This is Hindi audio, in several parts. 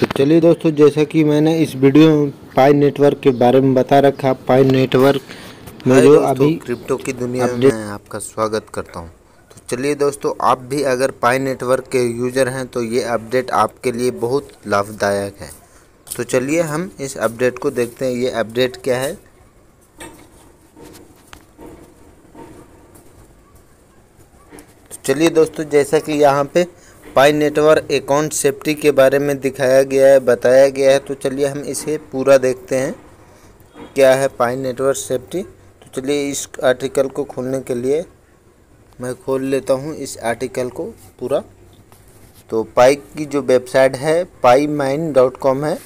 तो चलिए दोस्तों, जैसा कि मैंने इस वीडियो में पाई नेटवर्क के बारे में बता रखा, पाई नेटवर्क में जो अभी क्रिप्टो की दुनिया में आपका स्वागत करता हूं। तो चलिए दोस्तों, आप भी अगर पाई नेटवर्क के यूज़र हैं तो ये अपडेट आपके लिए बहुत लाभदायक है। तो चलिए हम इस अपडेट को देखते हैं, ये अपडेट क्या है। तो चलिए दोस्तों, जैसा कि यहाँ पे पाई नेटवर्क अकाउंट सेफ्टी के बारे में दिखाया गया है, बताया गया है। तो चलिए हम इसे पूरा देखते हैं, क्या है पाई नेटवर्क सेफ्टी। तो चलिए इस आर्टिकल को खोलने के लिए मैं खोल लेता हूँ इस आर्टिकल को पूरा। तो पाई की जो वेबसाइट है paimine.com है।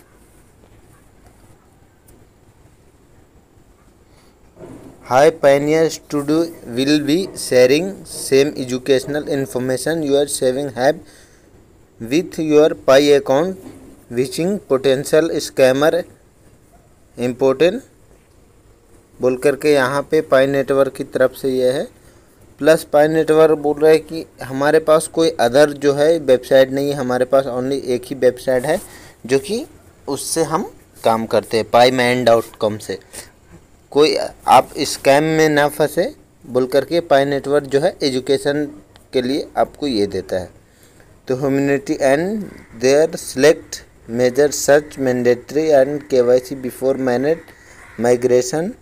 Hi Pioneer Studio will be sharing same educational information you are saving have with your Pi account, reaching potential scammer important बोल करके यहाँ पे पाई नेटवर्क की तरफ से यह है। प्लस पाई नेटवर्क बोल रहा है कि हमारे पास कोई अदर जो है वेबसाइट नहीं है, हमारे पास ओनली एक ही वेबसाइट है जो कि उससे हम काम करते हैं, paimine.com से। कोई आप स्कैम में ना फंसे बोल करके पाई नेटवर्क जो है एजुकेशन के लिए आपको ये देता है। तो humanity and there select major search mandatory and KYC before mainnet migration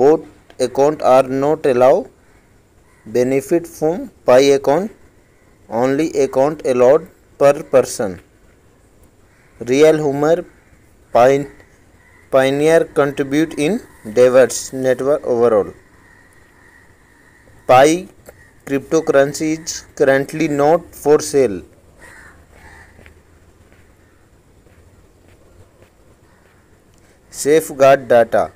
bot account are not allow benefit from Pi account, only account allowed per person, real humour pioneer contribute in diverse network overall. Pi crypto currency is currently not for sale. Safeguard data.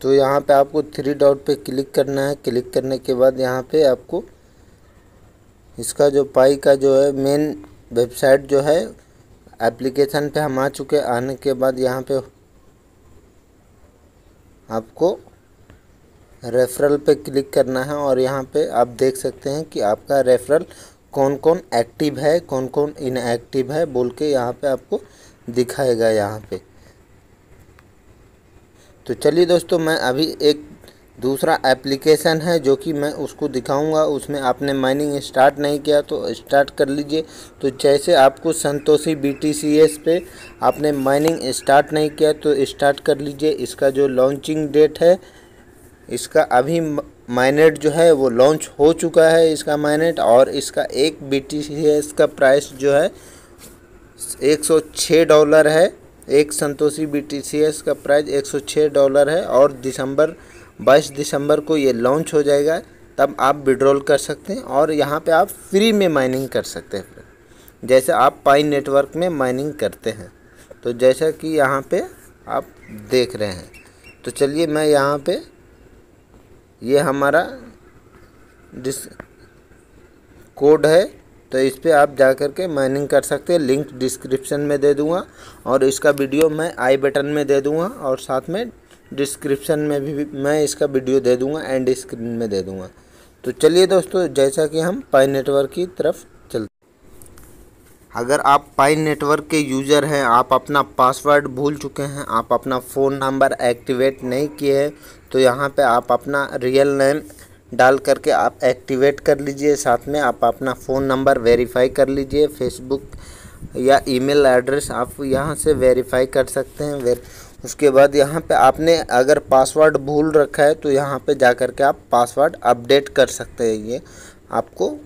तो यहाँ पे आपको 3 डॉट पे क्लिक करना है। क्लिक करने के बाद यहाँ पे आपको इसका जो पाई का जो है मेन वेबसाइट जो है एप्लीकेशन पे हम आ चुके। आने के बाद यहाँ पे आपको रेफरल पे क्लिक करना है और यहाँ पे आप देख सकते हैं कि आपका रेफरल कौन कौन एक्टिव है, कौन कौन इनएक्टिव है बोल के यहाँ पे आपको दिखाएगा यहाँ पे। तो चलिए दोस्तों, मैं अभी एक दूसरा एप्लीकेशन है जो कि मैं उसको दिखाऊंगा। उसमें आपने माइनिंग स्टार्ट नहीं किया तो स्टार्ट कर लीजिए। तो जैसे आपको संतोषी BTCS पे आपने माइनिंग स्टार्ट नहीं किया तो स्टार्ट कर लीजिए। इसका जो लॉन्चिंग डेट है, इसका अभी माइनेट जो है वो लॉन्च हो चुका है इसका माइनेट, और इसका एक BTCS का प्राइस जो है $106 है। एक संतोषी BTCS का प्राइस $106 है और 22 दिसंबर को ये लॉन्च हो जाएगा, तब आप विड्रॉल कर सकते हैं और यहाँ पे आप फ्री में माइनिंग कर सकते हैं जैसे आप पाई नेटवर्क में माइनिंग करते हैं। तो जैसा कि यहाँ पे आप देख रहे हैं, तो चलिए मैं यहाँ पे ये हमारा कोड है तो इस पर आप जा कर के माइनिंग कर सकते हैं। लिंक डिस्क्रिप्शन में दे दूंगा और इसका वीडियो मैं आई बटन में दे दूंगा और साथ में डिस्क्रिप्शन में भी मैं इसका वीडियो दे दूंगा, एंड स्क्रीन में दे दूंगा। तो चलिए दोस्तों, जैसा कि हम पाई नेटवर्क की तरफ चलते। अगर आप पाई नेटवर्क के यूज़र हैं, आप अपना पासवर्ड भूल चुके हैं, आप अपना फ़ोन नंबर एक्टिवेट नहीं किए हैं, तो यहाँ पर आप अपना रियल नेम डाल करके आप एक्टिवेट कर लीजिए। साथ में आप अपना फ़ोन नंबर वेरीफाई कर लीजिए, फेसबुक या ईमेल एड्रेस आप यहां से वेरीफाई कर सकते हैं। उसके बाद यहां पे आपने अगर पासवर्ड भूल रखा है तो यहां पे जा कर के आप पासवर्ड अपडेट कर सकते हैं। ये आपको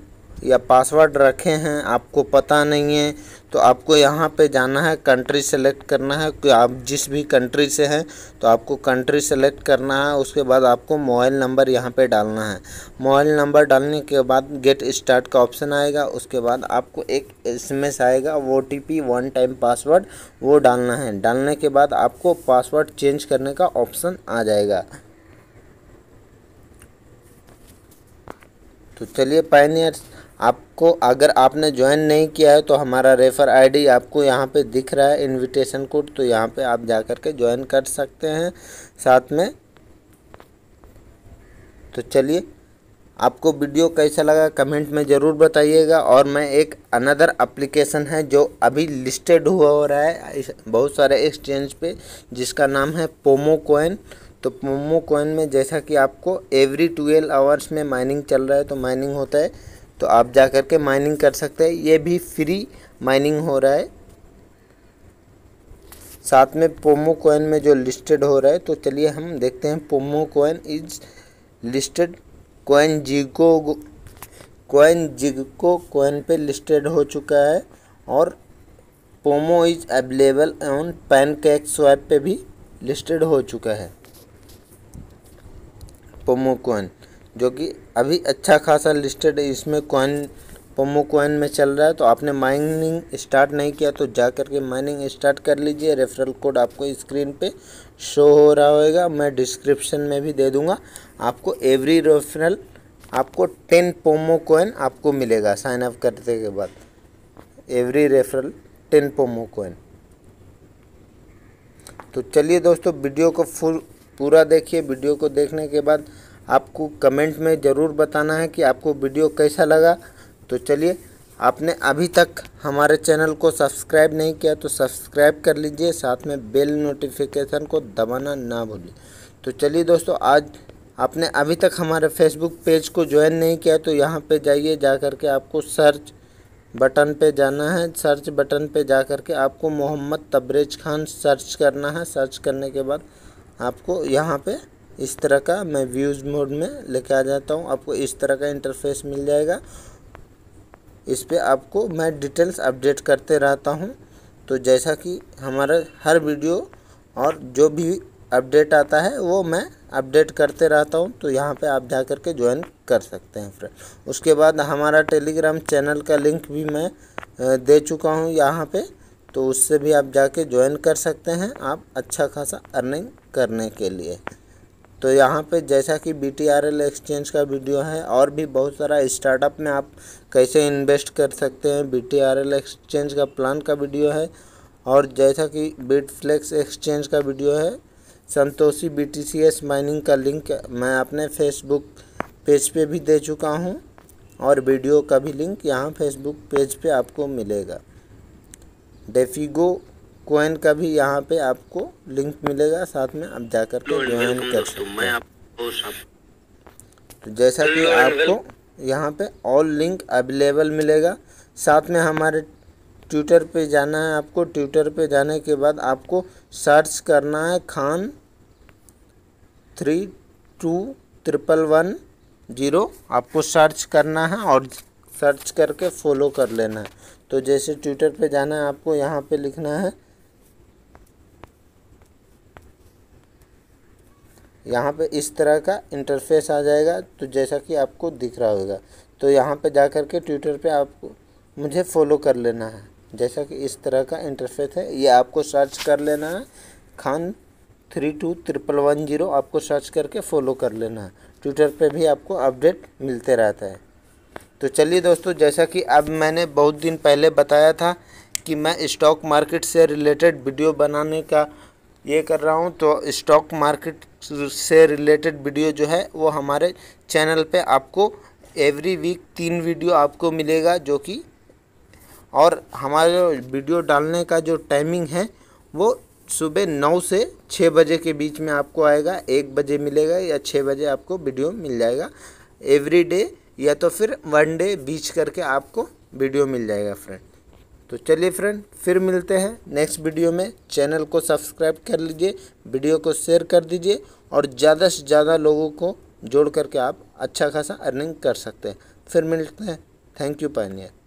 या पासवर्ड रखे हैं, आपको पता नहीं है तो आपको यहाँ पे जाना है, कंट्री सेलेक्ट करना है कि आप जिस भी कंट्री से हैं तो आपको कंट्री सेलेक्ट करना है। उसके बाद आपको मोबाइल नंबर यहाँ पे डालना है। मोबाइल नंबर डालने के बाद गेट स्टार्ट का ऑप्शन आएगा। उसके बाद आपको एक SMS आएगा, OTP वन टाइम पासवर्ड वो डालना है। डालने के बाद आपको पासवर्ड चेंज करने का ऑप्शन आ जाएगा। तो चलिए पायनियर आपको अगर आपने ज्वाइन नहीं किया है तो हमारा रेफ़र आईडी आपको यहाँ पे दिख रहा है, इनविटेशन कोड, तो यहाँ पे आप जा कर के ज्वाइन कर सकते हैं साथ में। तो चलिए, आपको वीडियो कैसा लगा कमेंट में ज़रूर बताइएगा। और मैं एक अनदर एप्लीकेशन है जो अभी लिस्टेड हुआ हो रहा है बहुत सारे एक्सचेंज पे, जिसका नाम है पोमो कॉइन। तो पोमो कॉइन में जैसा कि आपको एवरी 12 आवर्स में माइनिंग चल रहा है, तो माइनिंग होता है, तो आप जा कर के माइनिंग कर सकते हैं। ये भी फ्री माइनिंग हो रहा है साथ में पोमो कॉइन में जो लिस्टेड हो रहा है। तो चलिए हम देखते हैं, Pomo coin is listed CoinGecko coin पे लिस्टेड हो चुका है, और Pomo is available on PancakeSwap पे भी लिस्टेड हो चुका है पोमो कॉइन, जो कि अभी अच्छा खासा लिस्टेड है। इसमें कॉइन पोमो कॉइन में चल रहा है, तो आपने माइनिंग स्टार्ट नहीं किया तो जा कर के माइनिंग स्टार्ट कर लीजिए। रेफरल कोड आपको स्क्रीन पे शो हो रहा होगा, मैं डिस्क्रिप्शन में भी दे दूंगा। आपको एवरी रेफरल आपको 10 पोमो कॉइन आपको मिलेगा साइन अप करने के बाद, एवरी रेफरल 10 पोमो कॉइन। तो चलिए दोस्तों, वीडियो को फुल पूरा देखिए। वीडियो को देखने के बाद आपको कमेंट में ज़रूर बताना है कि आपको वीडियो कैसा लगा। तो चलिए, आपने अभी तक हमारे चैनल को सब्सक्राइब नहीं किया तो सब्सक्राइब कर लीजिए, साथ में बेल नोटिफिकेशन को दबाना ना भूलिए। तो चलिए दोस्तों, आज आपने अभी तक हमारे फेसबुक पेज को ज्वाइन नहीं किया तो यहाँ पे जाइए, जा कर के आपको सर्च बटन पे जाना है। सर्च बटन पे जा कर के आपको मोहम्मद तबरेज खान सर्च करना है। सर्च करने के बाद आपको यहाँ पे इस तरह का, मैं व्यूज़ मोड में लेके आ जाता हूँ, आपको इस तरह का इंटरफेस मिल जाएगा। इस पर आपको मैं डिटेल्स अपडेट करते रहता हूँ। तो जैसा कि हमारा हर वीडियो और जो भी अपडेट आता है वो मैं अपडेट करते रहता हूं, तो यहां पे आप जा कर के ज्वाइन कर सकते हैं फ्रेंड। उसके बाद हमारा टेलीग्राम चैनल का लिंक भी मैं दे चुका हूं यहां पे, तो उससे भी आप जा कर ज्वाइन कर सकते हैं आप अच्छा खासा अर्निंग करने के लिए। तो यहाँ पे जैसा कि BTRL एक्सचेंज का वीडियो है, और भी बहुत सारा स्टार्टअप में आप कैसे इन्वेस्ट कर सकते हैं, BTRL एक्सचेंज का प्लान का वीडियो है, और जैसा कि बिटफ्लेक्स एक्सचेंज का वीडियो है, संतोषी BTCS माइनिंग का लिंक मैं अपने फेसबुक पेज पे भी दे चुका हूं, और वीडियो का भी लिंक यहां फेसबुक पेज पे आपको मिलेगा। डेफिगो कॉइन का भी यहां पे आपको लिंक मिलेगा, साथ में आप जाकर के ज्वाइन कर सकते हैं। तो जैसा कि आपको यहां पे ऑल लिंक अवेलेबल मिलेगा। साथ में हमारे ट्विटर पे जाना है आपको। ट्विटर पे जाने के बाद आपको सर्च करना है खान 321110, आपको सर्च करना है और सर्च करके फॉलो कर लेना है। तो जैसे ट्विटर पे जाना है आपको, यहाँ पे लिखना है, यहाँ पे इस तरह का इंटरफेस आ जाएगा, तो जैसा कि आपको दिख रहा होगा। तो यहाँ पे जा कर के ट्विटर पे आपको मुझे फॉलो कर लेना है, जैसा कि इस तरह का इंटरफेस है। ये आपको सर्च कर लेना है खान 321110, आपको सर्च करके फॉलो कर लेना है। ट्विटर पे भी आपको अपडेट मिलते रहता है। तो चलिए दोस्तों, जैसा कि अब मैंने बहुत दिन पहले बताया था कि मैं स्टॉक मार्केट से रिलेटेड वीडियो बनाने का ये कर रहा हूँ, तो स्टॉक मार्केट से रिलेटेड वीडियो जो है वो हमारे चैनल पर आपको एवरी वीक 3 वीडियो आपको मिलेगा, जो कि, और हमारे वीडियो डालने का जो टाइमिंग है वो सुबह 9 से 6 बजे के बीच में आपको आएगा। 1 बजे मिलेगा या 6 बजे आपको वीडियो मिल जाएगा एवरी डे, या तो फिर 1 डे बीच करके आपको वीडियो मिल जाएगा फ्रेंड। तो चलिए फ्रेंड, फिर मिलते हैं नेक्स्ट वीडियो में। चैनल को सब्सक्राइब कर लीजिए, वीडियो को शेयर कर दीजिए, और ज़्यादा से ज़्यादा लोगों को जोड़ करके आप अच्छा खासा अर्निंग कर सकते हैं। फिर मिलते हैं। Thank you पानियर।